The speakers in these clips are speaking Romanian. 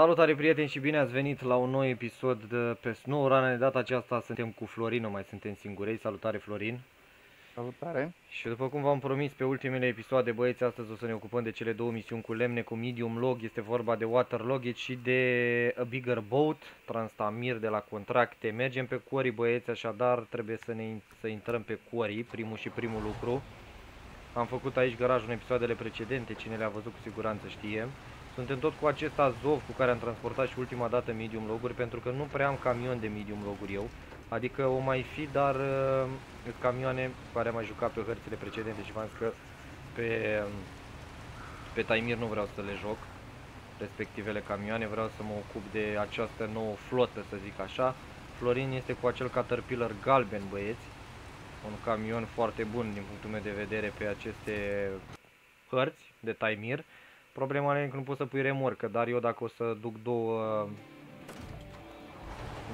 Salutare prieteni și bine ați venit la un nou episod de pe SnowRunner. De data aceasta suntem cu Florin, nu mai suntem singurei. Salutare Florin! Salutare! Și după cum v-am promis pe ultimele episoade, băieți, astăzi o să ne ocupăm de cele două misiuni cu lemne, cu medium log, este vorba de Water log și de a Bigger Boat, Transamir de la contracte. Mergem pe quarry, băieți, așadar trebuie să intrăm pe quarry, primul lucru. Am făcut aici garajul în episoadele precedente, cine le-a văzut cu siguranță știe. Suntem tot cu acest azov cu care am transportat și ultima dată medium loguri, pentru că nu prea am camion de medium loguri eu. Adică o mai fi, dar camioane care am mai jucat pe hărțile precedente și v-am zis că pe Taymyr nu vreau să le joc, respectivele camioane, vreau să mă ocup de această nouă flotă, să zic așa. Florin este cu acel Caterpillar galben, băieți, un camion foarte bun din punctul meu de vedere pe aceste hărți de Taymyr. Problema e că nu pot să pui remorcă, dar eu dacă o să duc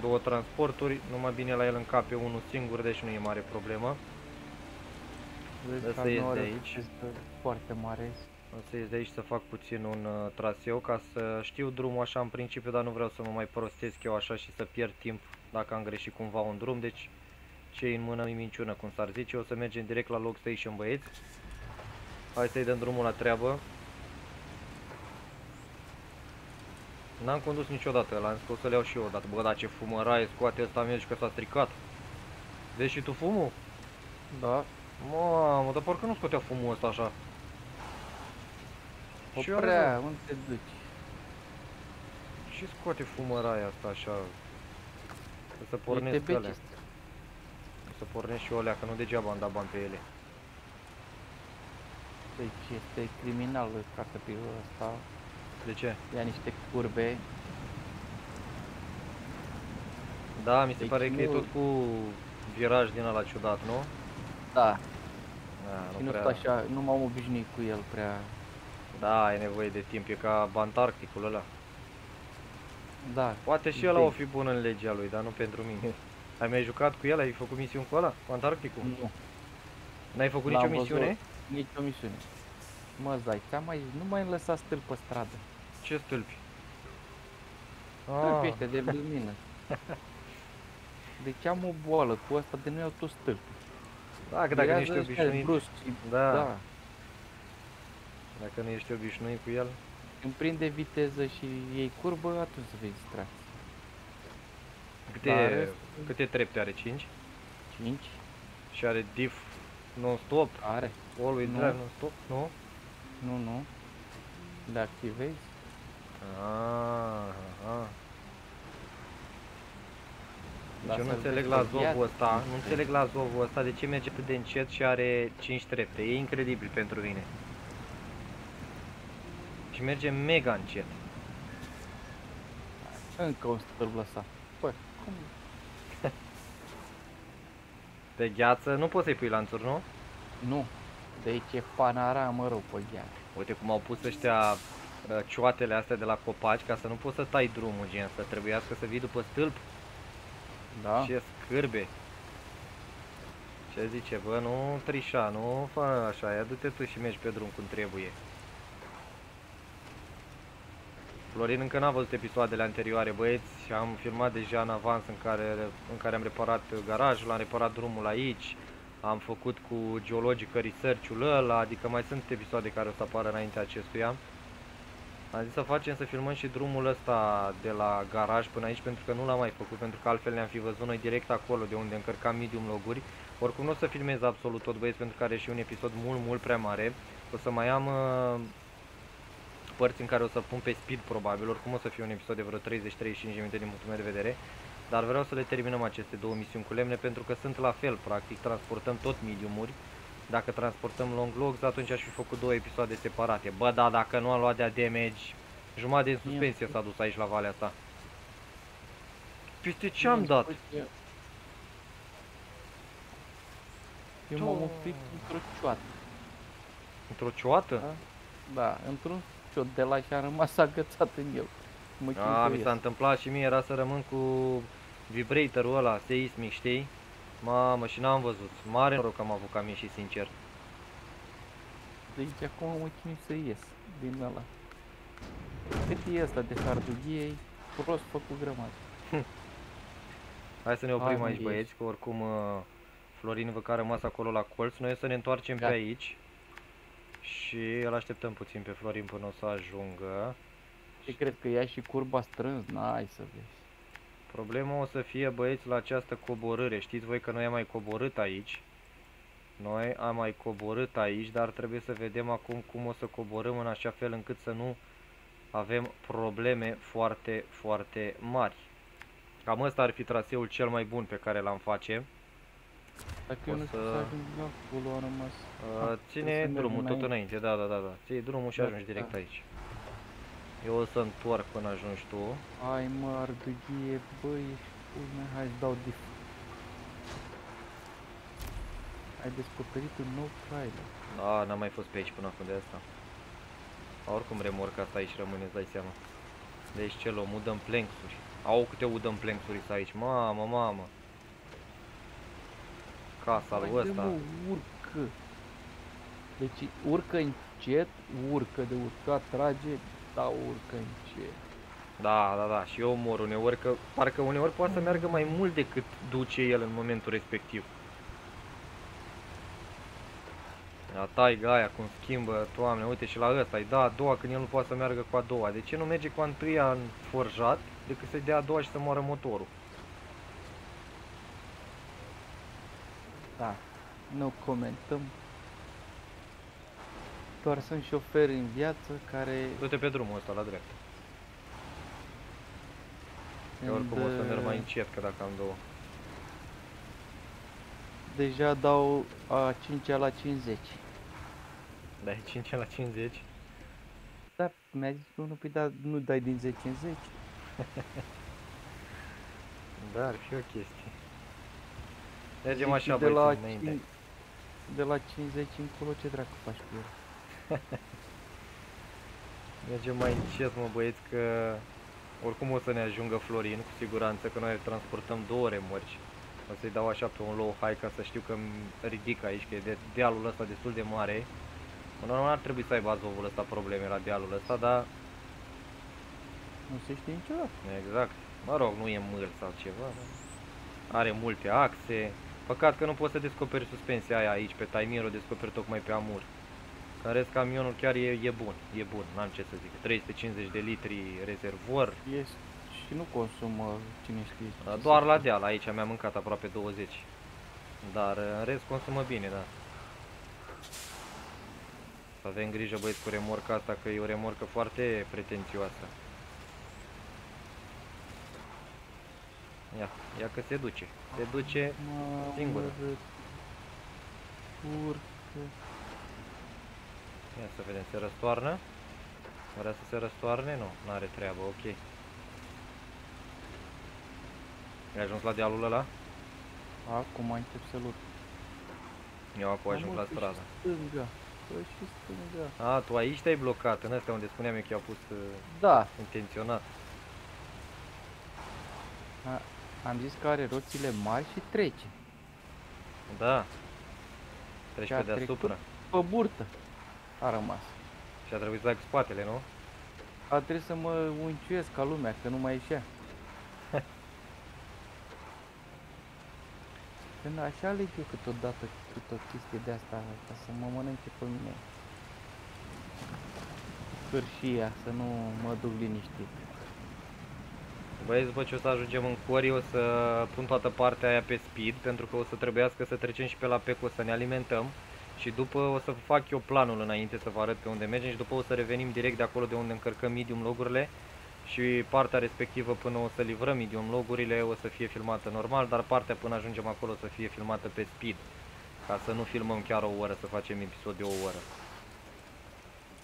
două transporturi, numai bine la el încape unul singur, deci nu e mare problemă. Să ies de aici. Foarte mare. O să ies de aici să fac puțin un traseu ca să știu drumul așa în principiu, dar nu vreau să mă mai prostesc eu așa și să pierd timp dacă am greșit cumva un drum, deci ce în mână e minciună, cum s-ar zice. O să mergem direct la log station, băieți. Hai să-i dăm drumul la treabă. N-am condus niciodată, l-am zis că o să le iau și eu odată. Bă, dar ce fumăraie scoate ăsta, mergi că s-a stricat. Vezi și tu fumul? Da. Mamă, dar parcă nu scotea fumul ăsta așa. Oprea, unde te duci? Ce scoate fumăraia asta așa? O să pornesc pe alea. O să pornesc și eu alea, că nu degeaba am dat bani pe ele. Deci este criminal Caterpillar ăsta. De ce? Ia niște curbe. Da, mi se pare că e tot cu viraj din ala ciudat, nu? Da. Și nu stă așa, nu m-am obișnuit cu el prea. Da, e nevoie de timp, e ca Bantarcticul ăla. Da. Poate și ăla o fi bun în legea lui, dar nu pentru mine. Ai mai jucat cu el? Ai făcut misiuni cu ăla? Bantarcticul? Nu. N-ai făcut nicio misiune? Nici o misiune. Mă, zai, nu mai îmi lăsa stâlpi pe stradă. Ce stâlpi? Stâlpi ăștia de lumină. Deci am o boală cu asta de nu iau tot stâlpi. Da, că dacă nu ești obișnuit... brusc, da. Da. Dacă nu ești obișnuit cu el... Când prinde viteză și iei curbă, atunci se vei distrați. Câte trepte are? 5? 5. Și are diff non-stop? Are. All-wheel drive non-stop? Nu? Nu. Le activezi? Aha. Deci eu nu înțeleg la zovul ăsta, de ce merge atât de încet și are 5 trepte. E incredibil pentru mine. Și merge mega încet. Încă un stâlp lăsat. Păi, cum? Pe gheață nu poți să-i pui lanțuri, nu? Nu. De aici e panoramă rău pe gheață. Uite cum au pus ăștia cioatele astea de la copaci ca să nu poți să tai drumul, gen, să trebuiască să vii după stâlp. Da. Ce scârbe. Ce zice, bă, nu trișa, nu fă așa, ia du-te tu și mergi pe drum cum trebuie. Florin încă n-a văzut episoadele anterioare, băieți, am filmat deja în avans în care am reparat garajul, am reparat drumul aici. Am făcut cu geologică research-ul ăla, adică mai sunt episoade care o să apară înaintea acestuia. Am zis să facem, să filmăm și drumul ăsta de la garaj până aici, pentru că nu l-am mai făcut, pentru că altfel ne-am fi văzut noi direct acolo de unde încărcam medium loguri. Oricum nu o să filmez absolut tot, băieți, pentru că are și un episod mult prea mare. O să mai am părți în care o să pun pe speed probabil, oricum o să fie un episod de vreo 30-35 minute din punctul meu de vedere. Dar vreau să le terminăm aceste două misiuni cu lemne pentru că sunt la fel, practic, transportăm tot mediumuri. Dacă transportăm long logs, atunci aș fi făcut două episoade separate. Bă, da, dacă nu am luat de-a damage, jumătate din suspensie s-a dus aici la valea asta. Peste ce am dat? Eu m-am oprit într-o cioată. Într-o cioată? Da, într-un ciot de la și am rămas agățat în el. A, mi s-a întâmplat și mie, era să rămân cu vibratorul ăla seismic, știi? Mamă, și n-am văzut. Mare noroc că am avut cam ieșit, sincer. Deci acum mă chinui să ies din ăla. Cât e asta de hardughiei, prost făcut grămadă. Hai să ne oprim aici, băieți, că oricum Florin vă că a rămas acolo la colț. Noi o să ne întoarcem pe aici și îl așteptăm puțin pe Florin până o să ajungă. Și cred că ia și curba strâns, n-ai să vezi. Problema o să fie, băieți, la această coborâre. Știți voi că noi am mai coborât aici. Noi am mai coborât aici, dar trebuie să vedem acum cum o să coborâm în așa fel încât să nu avem probleme foarte, foarte mari. Cam ăsta ar fi traseul cel mai bun pe care l-am face. Dacă o să... ține drumul tot înainte, da. Ții drumul și ajungi direct aici. Eu o să întorc până ajungi tu. Ai mă, ardughie, băi, hai-ți dau diff. Ai descoperit un nou trailer. Da, n-am mai fost pe aici până acum de asta. Oricum remorca asta aici rămâne, îți dai seama. Deci ce luăm, udăm planks-uri. Au câte udăm planks-uri sunt aici, mamă. Casa lui ăsta. Urcă. Deci urcă încet, urcă de urcat, trage, dar urcă încet. Da, și eu mor uneori, că parcă uneori poate să meargă mai mult decât duce el în momentul respectiv. La taiga aia cum schimbă, Doamne, uite și la ăsta-i da a doua când el nu poate să meargă cu a doua. De ce nu merge cu a întâia în forjat decât să-i dea a doua și să moară motorul? Da, nu comentăm. Doar sunt șoferi în viață care... Du-te pe drumul ăsta, la dreapta. Eu oricum o să merg mai încet, că dacă am două. Deja dau a 5-a la 50. Dai 5-a la 50? Da, mi-a zis că nu dai din 10 în 10. Da, ar fi o chestie. Mergem așa, băieți, înainte. De la 50 încolo ce dracu faci cu el? Mergem mai încet, mă, băieți, că oricum o să ne ajungă Florin, cu siguranță, că noi transportăm două remorci. O să-i dau așa pe un low high ca să știu că îmi ridic aici, că e de dealul ăsta destul de mare. În normal ar trebui să aibă azovul ăsta probleme la dealul ăsta, dar... nu se știe niciodată. Exact. Mă rog, nu e mâl sau ceva. Are multe axe. Păcat că nu poți să descoperi suspensia aia aici, pe Taymyr o descoperi tocmai pe Amur. În rest, camionul chiar e bun, n-am ce să zic. 350 de litri rezervor. Yes. Și nu consumă, cine știe. Da, doar la deal, aici mi-a mâncat aproape 20. Dar în rest consumă bine, da. Să avem grijă, băieți, cu remorca asta, că e o remorcă foarte pretențioasă. Ia că se duce. Se duce singură. Ia să vedem, se răstoarnă? Vrea să se răstoarne? Nu, n-are treabă, ok. Ai ajuns la dealul ăla? Acum încep să lupt. Eu acum ajung la stradă. Stânga. A, tu aici te-ai blocat, în astea unde spuneam eu că i-au pus intenționat. Am zis că are roțile mari și trece. Da. Treci pe deasupra. Pe burtă a rămas. Și a trebuit să dai cu spatele, nu? A trebuit să mă unciuiesc ca lumea, că nu mai ieșea. Când așa aleg eu câteodată, câte o chestie de asta, ca să mă mănânce pe mine cârșia, să nu mă duc liniștit. Băieți, după ce o să ajungem în Cori, o să pun toată partea aia pe speed, pentru că o să trebuiască să trecem și pe la Peco să ne alimentăm. Și după o să fac eu planul înainte să vă arăt pe unde mergem și după o să revenim direct de acolo de unde încărcăm medium logurile. Și partea respectivă până o să livrăm medium logurile o să fie filmată normal, dar partea până ajungem acolo o să fie filmată pe speed. Ca să nu filmăm chiar o oră, să facem episod de o oră.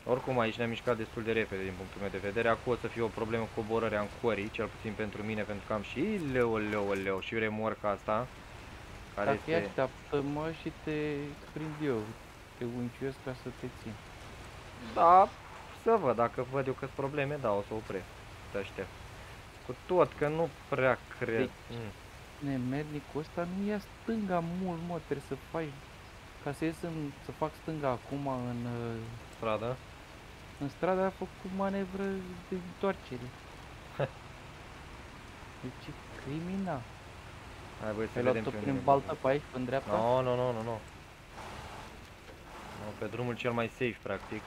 Oricum aici ne-am mișcat destul de repede din punctul meu de vedere. Acum o să fie o problemă cu coborârea în Cori, cel puțin pentru mine, pentru că am și leu și remorca asta. Care dacă este... așteaptă-mă și te prind eu, te unciuiesc ca să te țin. Da, să văd, dacă văd eu că-s probleme, da, o să opresc. Aștept. Cu tot că nu prea cred. Deci, nemernicul ăsta nu ia stânga mult, mă, trebuie să faci, ca să fac stânga acum în stradă. În strada a făcut manevră de întoarcere. Deci e criminal. Hai, băi, să vedem ce prin baltă pe aici, în dreapta? Nu. Pe drumul cel mai safe, practic.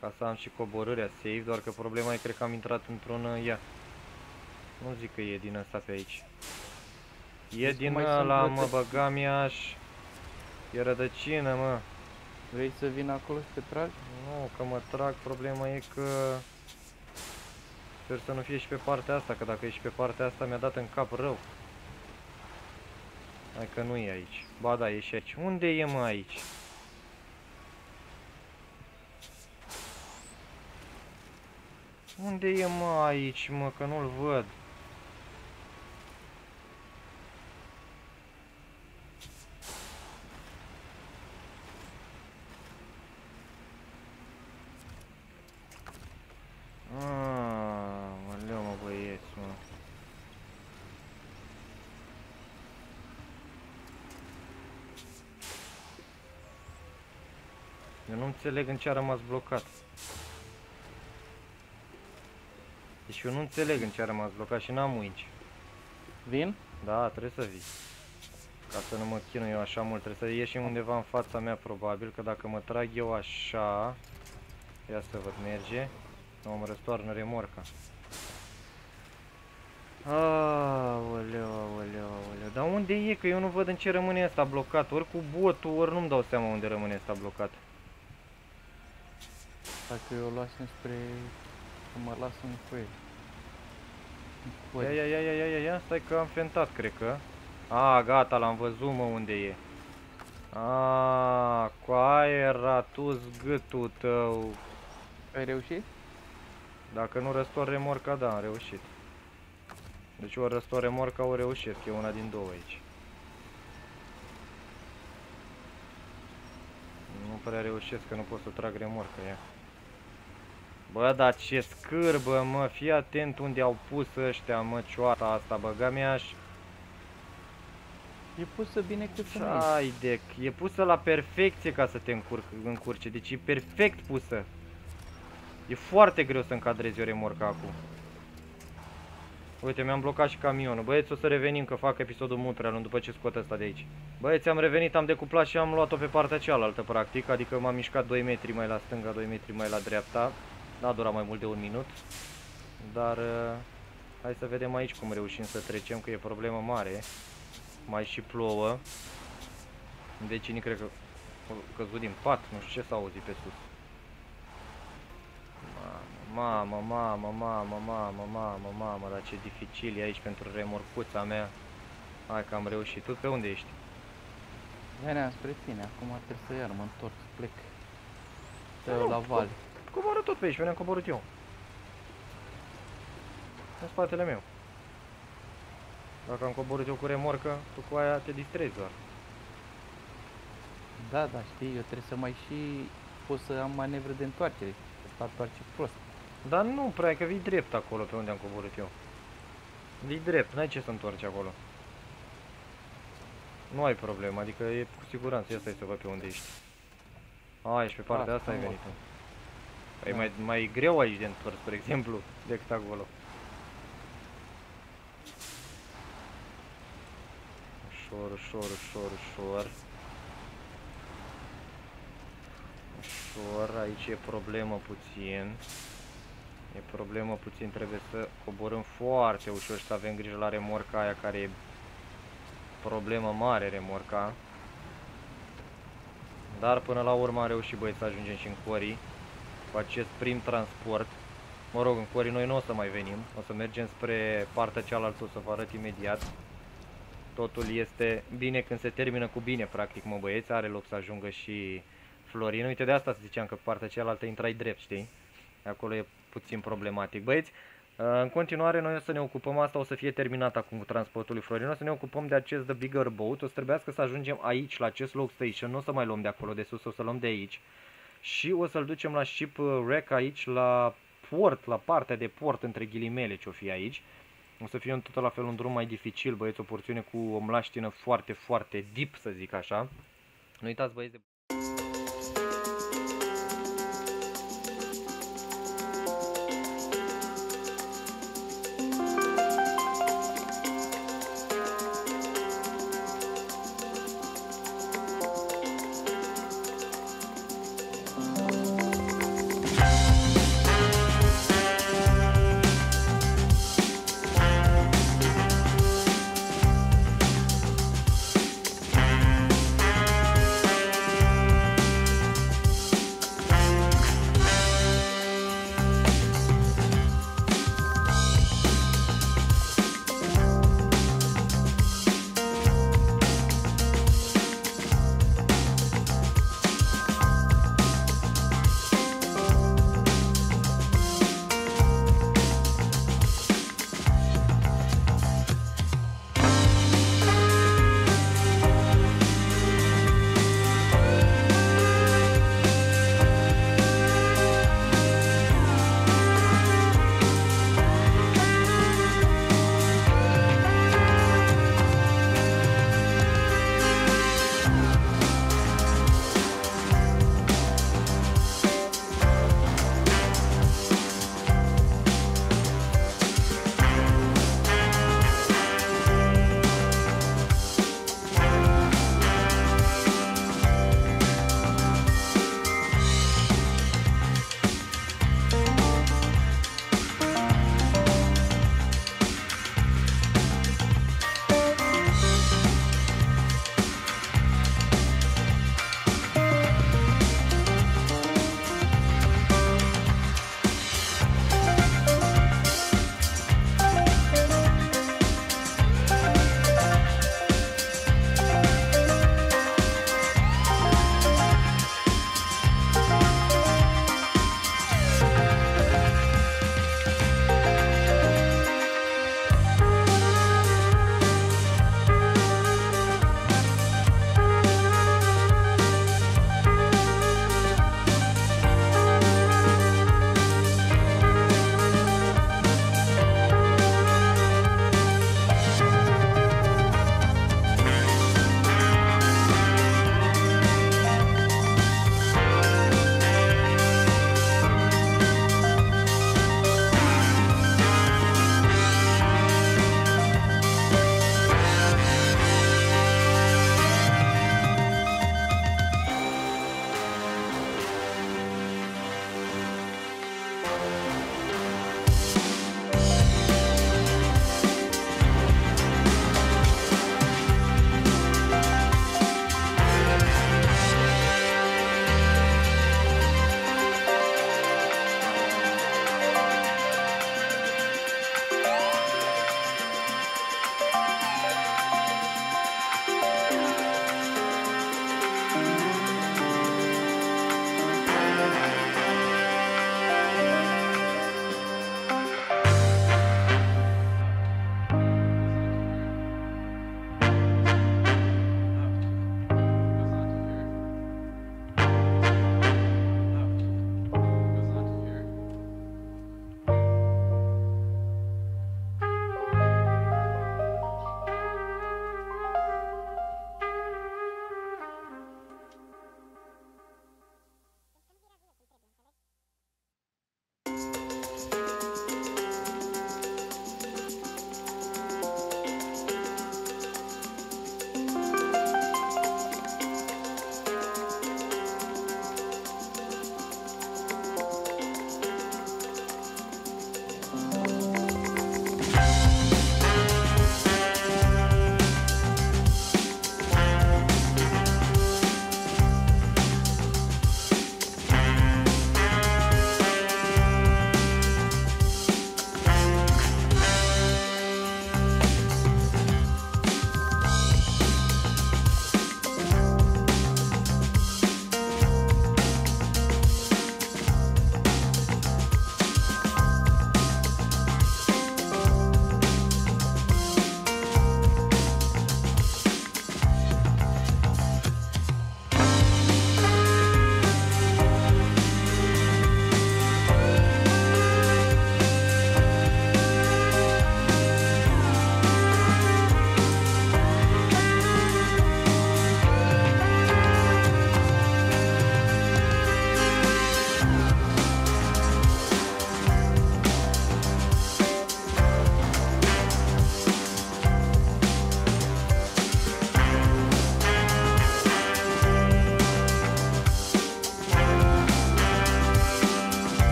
Ca să am și coborârea safe, doar că problema e, cred că am intrat într-un ea. Nu zic că e din asta pe aici. E din ăla, mă, băgam iaș. E rădăcină, mă. Vrei să vin acolo să te tragi? Nu, că mă trag, problema e că... Sper să nu fie și pe partea asta, că dacă e și pe partea asta mi-a dat în cap rău. Hai că nu e aici. Ba da, e și aici. Unde e, mă, aici? Unde e, mă, aici, mă, că nu-l văd. Înțeleg în ce a rămas blocat. Deci eu nu înțeleg în ce a rămas blocat și n-am uinci. Vin? Da, trebuie să vii. Ca să nu mă chinui eu așa mult, trebuie să ieșim undeva în fața mea probabil, că dacă mă trag eu așa... Ia să văd, merge. Nu, mă răstoarnă remorca. Aoleu, dar unde e? Că eu nu văd în ce rămâne asta blocat. Ori cu botul, ori nu-mi dau seama unde rămâne asta blocat. Dacă eu o luasem spre... Că mă las în coel. Ia, stai că am fentat, cred că. A, gata, l-am văzut, mă, unde e. A, cu aera tu zgâtul tău. Ai reușit? Dacă nu răstor remorca, da, am reușit. Deci ori răstor remorca, ori reușesc, e una din două aici. Nu prea reușesc, că nu pot să trag remorca, ia. Bă, dar ce scârbă, mă, fii atent unde au pus ăștia, mă, cioata asta, băga mi-aș. E pusă bine cât să nu ești. E pusă la perfecție ca să te încurce, deci e perfect pusă. E foarte greu să încadrezi o remorca acum. Uite, mi-am blocat și camionul. Băieți, o să revenim, că fac episodul Muntrealun după ce scot ăsta de aici. Băieți, am revenit, am decuplat și am luat-o pe partea cealaltă, practic. Adică m-am mișcat 2 metri mai la stânga, 2 metri mai la dreapta. N-a durat mai mult de 1 minut. Dar... hai să vedem aici cum reușim să trecem, că e problemă mare. Mai și plouă. Vecinii cred că au căzut din pat, nu știu ce s-a auzit pe sus. Mamă, dar ce dificil e aici pentru remorcuța mea. Hai că am reușit. Tu pe unde ești? Veneam spre tine, acum trebuie să iar mă întorc, plec. Te-o la vale. Coboră tot pe aici, veneam coborât eu. În spatele meu. Dacă am coborât eu cu remorca, tu cu aia te distrezi doar. Da, da, știi, eu trebuie să mai și pot să am manevră de întoarcere. Întoarce prost. Dar nu prea, că vii drept acolo pe unde am coborât eu. Vii drept, n-ai ce să întorci acolo. Nu ai problemă, adică e cu siguranță. Ia stai să văd pe unde ești. A, ești pe partea asta, ai venit. Păi mai greu aici de întors, spre exemplu, decât acolo. Ușor. Aici e problemă puțin. Trebuie să coborâm foarte ușor și să avem grijă la remorca aia, care e problemă mare, remorca. Dar până la urmă am reușit, băieți, să ajungem și în Corii cu acest prim transport. Mă rog, în Corii noi nu o să mai venim. O să mergem spre partea cealaltă, o să vă arăt imediat. Totul este bine când se termină cu bine, practic, mă, băieți. Are loc să ajungă și Florin, uite, de asta ziceam că partea cealaltă intrai drept, știi? Acolo e puțin problematic. Băieți, în continuare noi o să ne ocupăm, asta o să fie terminat acum cu transportul lui Florin, o să ne ocupăm de acest The Bigger Boat, o să trebuiască să ajungem aici, la acest log station, nu o să mai luăm de acolo de sus, o să luăm de aici și o să-l ducem la ship wreck aici, la port, la partea de port, între ghilimele ce o fi aici. O să fie tot la fel un drum mai dificil, băieți, o porțiune cu o mlaștină foarte, foarte deep, să zic așa. Nu uitați, băieți, de...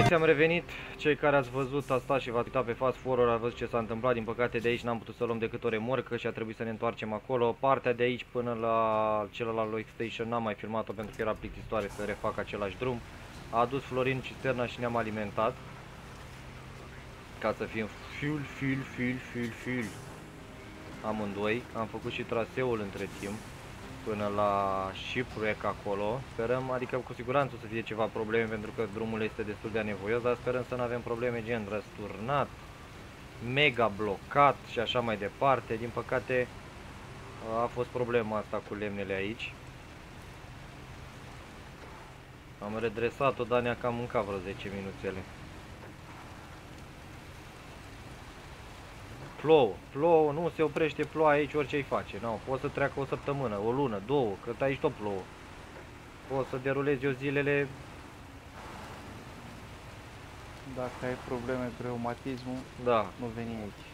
Băieți, am revenit. Cei care ați văzut asta și v-ați uitat pe fast forward, ați văzut ce s-a întâmplat. Din păcate de aici n-am putut să luăm decât o remorcă și a trebuit să ne întoarcem acolo. Partea de aici până la celălalt workstation n-am mai filmat-o pentru că era plictisitoare să refac același drum. A adus Florin cisterna și ne-am alimentat. Ca să fim fuel amândoi. Am făcut și traseul între timp până la shipwreck acolo. Sperăm, adică cu siguranță o să fie ceva probleme pentru că drumul este destul de anevoios, dar sperăm să nu avem probleme gen răsturnat, mega blocat și așa mai departe. Din păcate a fost problema asta cu lemnele aici. Am redresat-o, dar ne-a cam mâncat vreo 10 minuțele. Plouă, plouă, nu se oprește ploaia aici orice-i face, nu, poți să treacă o săptămână, o lună, două, că aici tot plouă. Poți să derulezi eu zilele. Dacă ai probleme cu reumatismul, da, nu veni aici.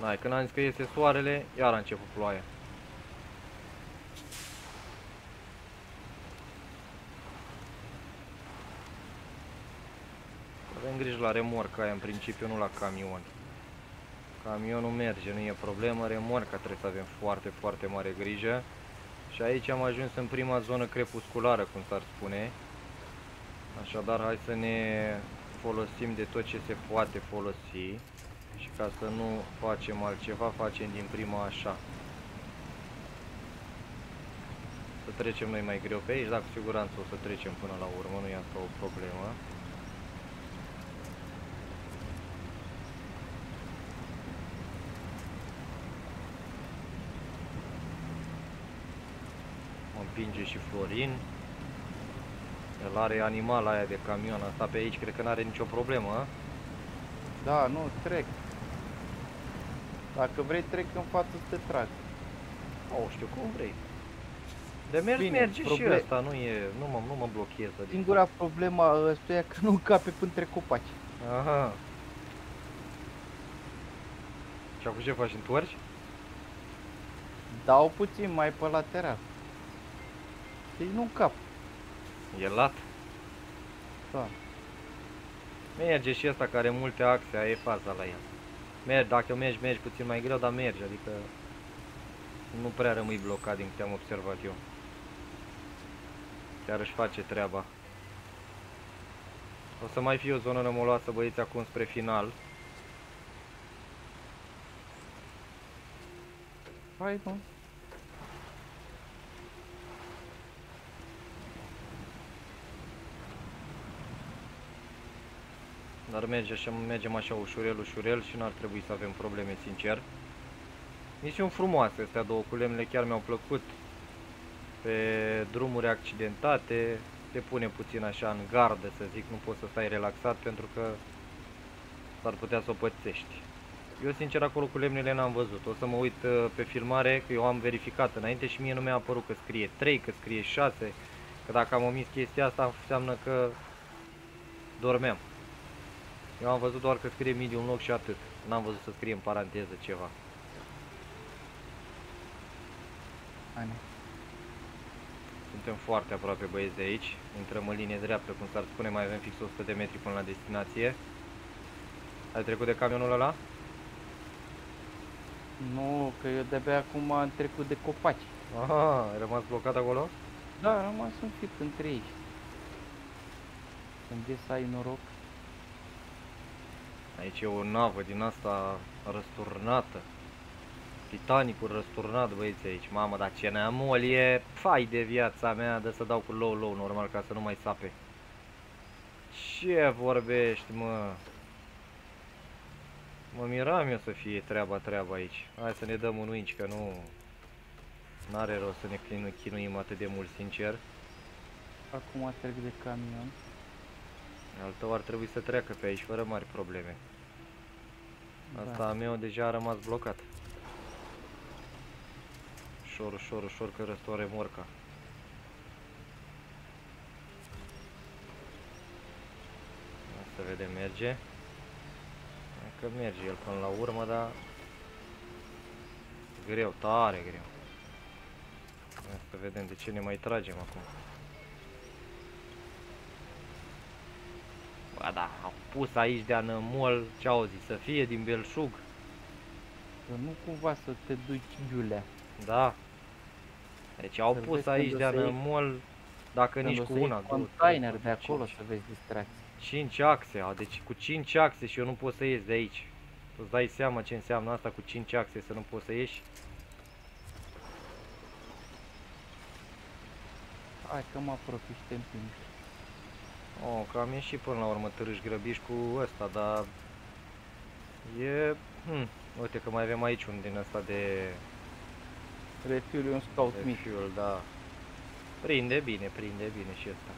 Da, când am zis că iese soarele, iar a început ploaia. Avem grijă la remorca aia în principiu, nu la camion. Camionul merge, nu e problemă, remorca trebuie să avem foarte mare grijă. Și aici am ajuns în prima zonă crepusculară, cum s-ar spune. Așadar, hai să ne folosim de tot ce se poate folosi. Și ca să nu facem altceva, facem din prima așa. Să trecem noi mai greu pe aici, dar cu siguranță o să trecem până la urmă, nu e asta o problemă. Împinge și Florin. El are animala aia de camion, asta pe aici cred că n-are nicio problemă. Da, nu, trec. Dacă vrei trec în față să te trag. O, știu cum vrei. De mers bine, merge problem... și asta, nu e, nu mă blochez. Singura problema asta e că nu încape până între copaci. Aha. Și acum ce faci, întorci? Dau puțin mai pe lateral. Deci nu cap. E lat? Da. Merge și asta care are multe axe, aia e faza la el. Mergi, dacă mergi puțin mai greu, dar mergi, adică nu prea rămâi blocat din câte am observat eu. Chiar își face treaba. O să mai fie o zonă rămoloasă, băieți, acum spre final. Hai, nu. Dar mergem așa ușurel și n-ar trebui să avem probleme, sincer. Misiuni frumoase astea două cu lemnele, chiar mi-au plăcut. Pe drumuri accidentate, te pune puțin așa în gardă, să zic, nu poți să stai relaxat pentru că s-ar putea să o pățești. Eu sincer acolo cu lemnele n-am văzut, o să mă uit pe filmare, că eu am verificat înainte și mie nu mi-a apărut că scrie 3, că scrie 6, că dacă am omis chestia asta înseamnă că dormeam. Eu am văzut doar că scrie medium log și atât. N-am văzut să scrie în paranteză ceva. Hai. Suntem foarte aproape, băieți, de aici. Intrăm în linie dreaptă, cum s-ar spune, mai avem fix 100 de metri până la destinație. Ai trecut de camionul ăla? Nu, că eu de-abia acum am trecut de copaci. Aha, ai rămas blocat acolo? Da, am rămas un pic între ei. Când vezi să ai noroc. Aici e o navă din asta răsturnată. Titanicul răsturnat, băieți, aici. Mamă, dar ce neamol e. Fai de viața mea, de să dau cu low, normal, ca să nu mai sape. Ce vorbești, mă? Mă miram eu să fie treaba aici. Hai să ne dăm un winch, că nu... N-are rost să ne chinuim atât de mult, sincer. Acum trec de camion. Al tău ar trebui să treacă pe aici fără mari probleme. Asta da. A meu deja a rămas blocat. Ușor că răstoare morca. Să vedem, merge. Că merge el până la urmă, dar... Greu, tare greu. Să vedem de ce ne mai tragem acum. Ba da, au pus aici de anămol, ce-au zis, să fie din belșug. Că nu cumva să te duci, Iulea. Da. Deci au pus aici de anămol, dacă nici cu una. Container de acolo să vezi distracții. 5 axe, deci cu 5 axe și eu nu pot să ies de aici. Tu îți dai seama ce înseamnă asta cu 5 axe să nu poți să ieși? Hai că mă apropii și te împingi. Oh, că am ieșit până la urmă târâși grăbiși cu ăsta, dar... E... Uite că mai avem aici un din ăsta de... Refuel, un scout mic. Refuel, da. Prinde bine, prinde bine și ăsta.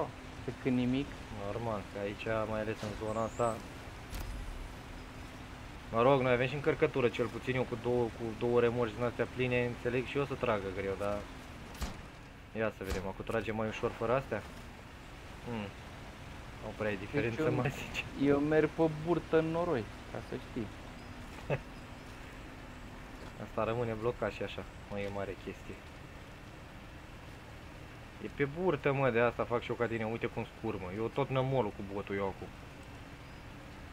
Oh, pe când nimic. Normal, că aici, mai ales în zona asta... Mă rog, noi avem și încărcătură, cel puțin eu cu două remorci din astea pline, înțeleg și eu o să tragă greu, dar... Ia să vedem, acum trage mai ușor fără astea? Nu prea e diferență, deci mai zice. Eu merg pe burtă în noroi, ca să știi. Asta rămâne blocat și așa, mă, e mare chestie. E pe burtă, mă, de asta fac și eu ca tine, uite cum scurmă. Eu tot nămolul cu botul eu acum.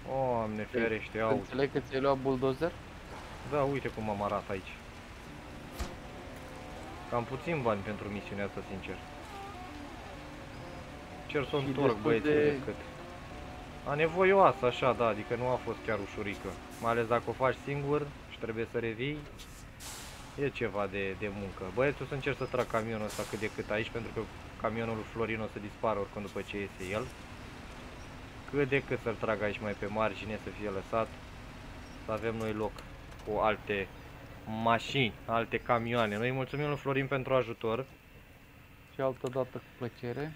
Doamne ferește, auzi. Înțeleg că ți-ai luat buldozer? Da, uite cum am arat aici. Cam puțin bani pentru misiunea asta, sincer. Cer să o întorc, băieții, cât. Anevoioasă, așa, da, adică nu a fost chiar ușurică. Mai ales dacă o faci singur și trebuie să revii, e ceva de muncă. Băieții, o să încerc să trag camionul ăsta cât de cât aici, pentru că camionul lui Florin o să dispară oricând după ce iese el. Cât de cât să-l trag aici mai pe margine, să fie lăsat, să avem noi loc cu alte mașini, alte camioane. Noi mulțumim lui Florin pentru ajutor. Și altă dată cu plăcere.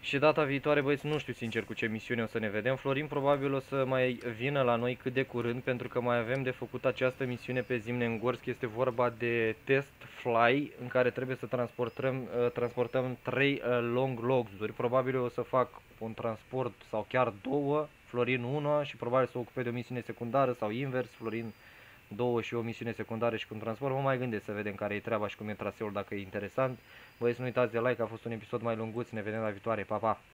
Și data viitoare, băieți, nu știu sincer cu ce misiune o să ne vedem. Florin probabil o să mai vină la noi cât de curând, pentru că mai avem de făcut această misiune pe zimne în Gorski. Este vorba de test fly, în care trebuie să transportăm 3 long logs-uri. Probabil o să fac un transport sau chiar 2, Florin 1, și probabil să ocupe de o misiune secundară sau invers, Florin 2 și o misiune secundară și cu un transport. Mă mai gândesc să vedem care e treaba și cum e traseul, dacă e interesant. Băieți, nu uitați de like, a fost un episod mai lunguț, ne vedem la viitoare, pa, pa!